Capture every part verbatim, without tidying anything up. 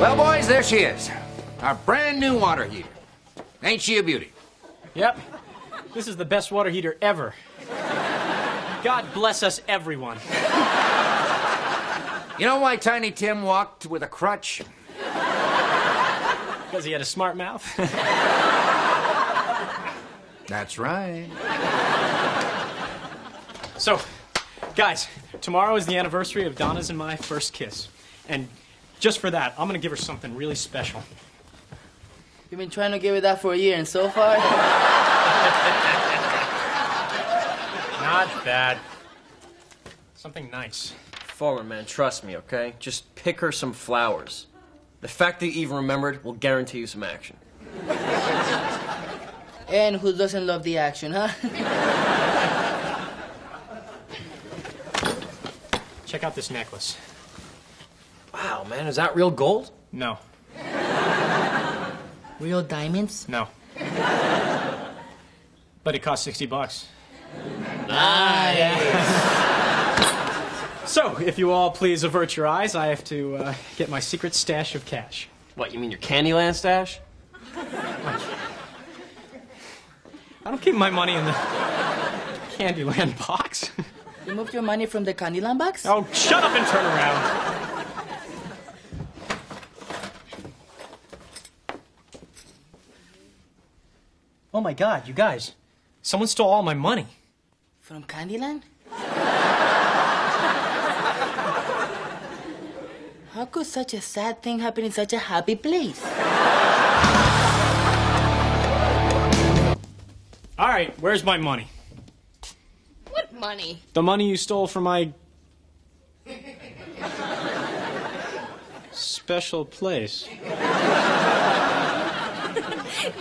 Well, boys, there she is. Our brand new water heater. Ain't she a beauty? Yep. This is the best water heater ever. God bless us, everyone. You know why Tiny Tim walked with a crutch? Because he had a smart mouth? That's right. So, guys, tomorrow is the anniversary of Donna's and my first kiss. And just for that, I'm gonna give her something really special. You've been trying to give her that for a year, and so far? Not that. Something nice. Forward, man, trust me, okay? Just pick her some flowers. The fact that you even remembered will guarantee you some action. And who doesn't love the action, huh? Check out this necklace. Wow, man, is that real gold? No. Real diamonds? No. But it cost sixty bucks. Nice! Yeah. So, if you all please avert your eyes, I have to uh, get my secret stash of cash. What, you mean your Candyland stash? I don't keep my money in the Candyland box. You moved your money from the Candyland box? Oh, shut up and turn around. Oh my God, you guys. Someone stole all my money. From Candyland? How could such a sad thing happen in such a happy place? All right, where's my money? What money? The money you stole from my... special place.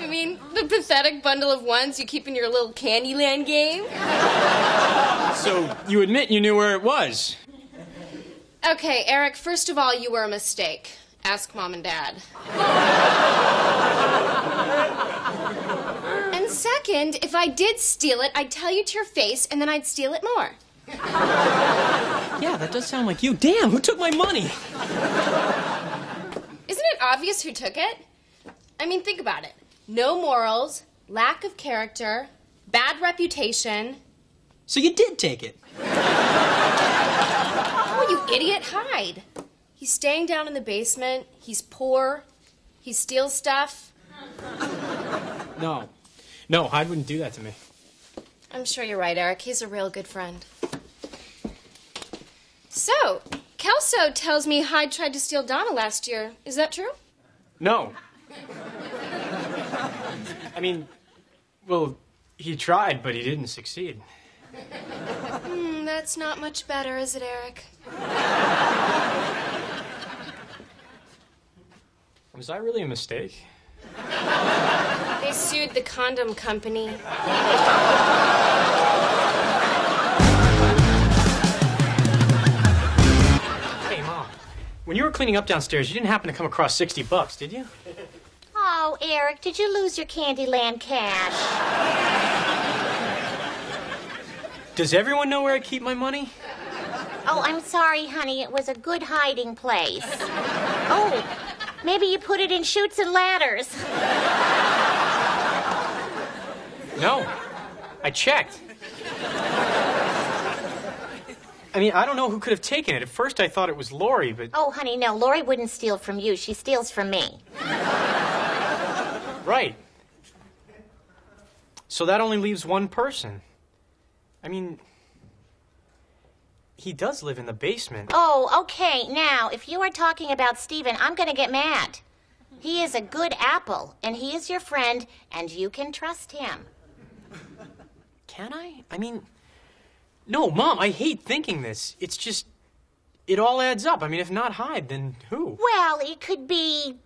You mean the pathetic bundle of ones you keep in your little Candyland game? So, you admit you knew where it was. Okay, Eric, first of all, you were a mistake. Ask Mom and Dad. And second, if I did steal it, I'd tell you to your face, and then I'd steal it more. Yeah, that does sound like you. Damn, who took my money? Isn't it obvious who took it? I mean, think about it. No morals, lack of character, bad reputation. So you did take it. Oh, you idiot, hide. He's staying down in the basement. He's poor. He steals stuff. No. No, Hyde wouldn't do that to me. I'm sure you're right, Eric. He's a real good friend. So, Kelso tells me Hyde tried to steal Donna last year. Is that true? No. I mean, well, he tried, but he didn't succeed. Mm, that's not much better, is it, Eric? Was that really a mistake? They sued the condom company. Hey, Mom, when you were cleaning up downstairs, you didn't happen to come across sixty bucks, did you? Oh, Eric, did you lose your Candyland cash? Does everyone know where I keep my money? Oh, I'm sorry, honey. It was a good hiding place. Oh, maybe you put it in chutes and ladders. No, I checked. I mean, I don't know who could have taken it. At first, I thought it was Lori, but... Oh, honey, no, Lori wouldn't steal from you. She steals from me. Right. So that only leaves one person. I mean, he does live in the basement. Oh, okay. Now, if you are talking about Steven, I'm going to get mad. He is a good apple, and he is your friend, and you can trust him. Can I? I mean, no, Mom, I hate thinking this. It's just, it all adds up. I mean, if not Hyde, then who? Well, it could be...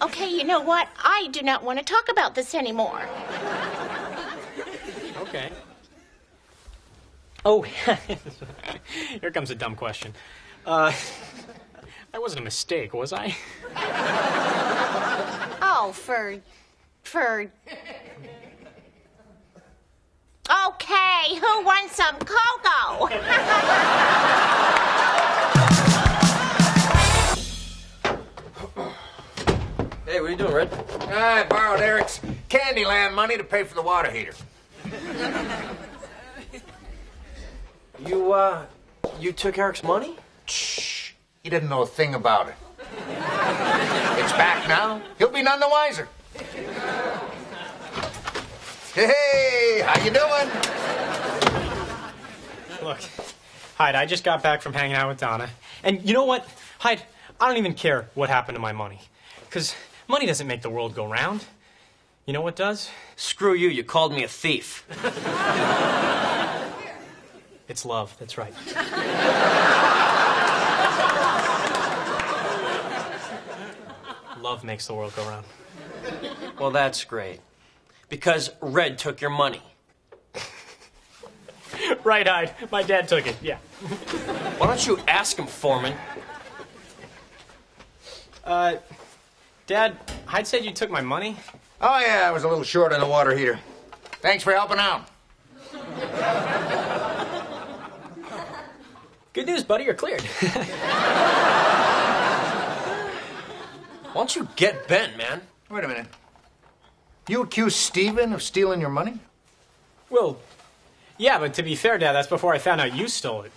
Okay, you know what? I do not want to talk about this anymore. Okay. Oh, here comes a dumb question. Uh, I wasn't a mistake, was I? Oh, for... for... Okay, who wants some cocoa? Hey, what are you doing, Red? I borrowed Eric's Candyland money to pay for the water heater. You, uh, you took Eric's money? Shh. He didn't know a thing about it. It's back now. He'll be none the wiser. Hey, how you doing? Look, Hyde, I just got back from hanging out with Donna. And you know what, Hyde, I don't even care what happened to my money. Because money doesn't make the world go round. You know what does? Screw you, you called me a thief. It's love, that's right. Love makes the world go round. Well, that's great. Because Red took your money. Right, Hyde. My dad took it, yeah. Why don't you ask him, Forman? Uh, Dad, Hyde said you took my money. Oh, yeah, I was a little short on the water heater. Thanks for helping out. Good news, buddy, you're cleared. Why don't you get bent, man? Wait a minute. You accuse Steven of stealing your money? Well, yeah, but to be fair, Dad, that's before I found out you stole it.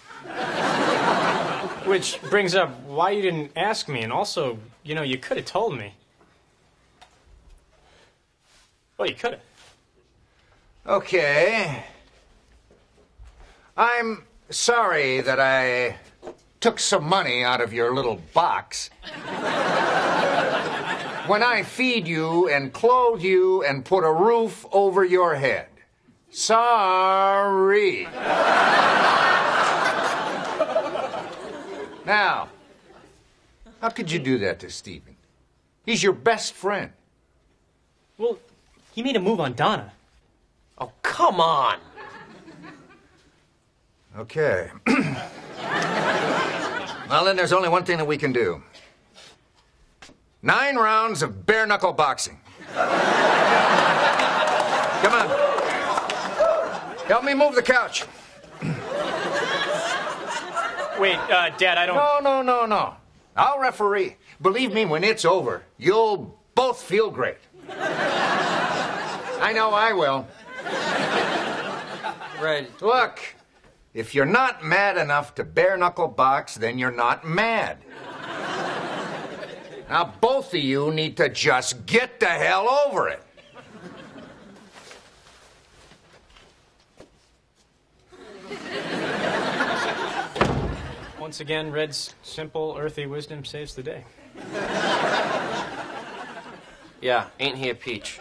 Which brings up why you didn't ask me, and also, you know, you could have told me. Well, you could have. Okay. I'm sorry that I took some money out of your little box. When I feed you and clothe you and put a roof over your head. Sorry. Now, how could you do that to Steven? He's your best friend. Well, he made a move on Donna. Oh, come on. Okay. Well, then there's only one thing that we can do. Nine rounds of bare-knuckle boxing. Come on. Help me move the couch. Wait, uh, Dad, I don't... No, no, no, no. I'll referee. Believe me, when it's over, you'll both feel great. I know I will. Right. Look, if you're not mad enough to bare-knuckle box, then you're not mad. Now, both of you need to just get the hell over it. Once again, Red's simple, earthy wisdom saves the day. Yeah, ain't he a peach?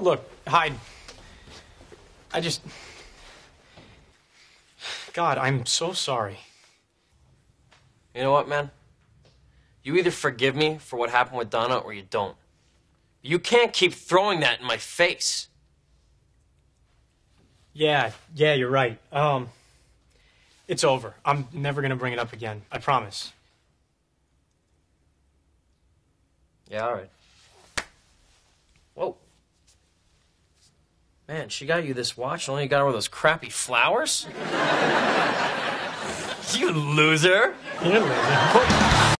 Look, Hyde, I just... God, I'm so sorry. You know what, man? You either forgive me for what happened with Donna or you don't. You can't keep throwing that in my face. Yeah, yeah, you're right. Um, it's over. I'm never gonna bring it up again. I promise. Yeah, all right. Whoa. Man, she got you this watch and only got her with those crappy flowers? You loser. You loser.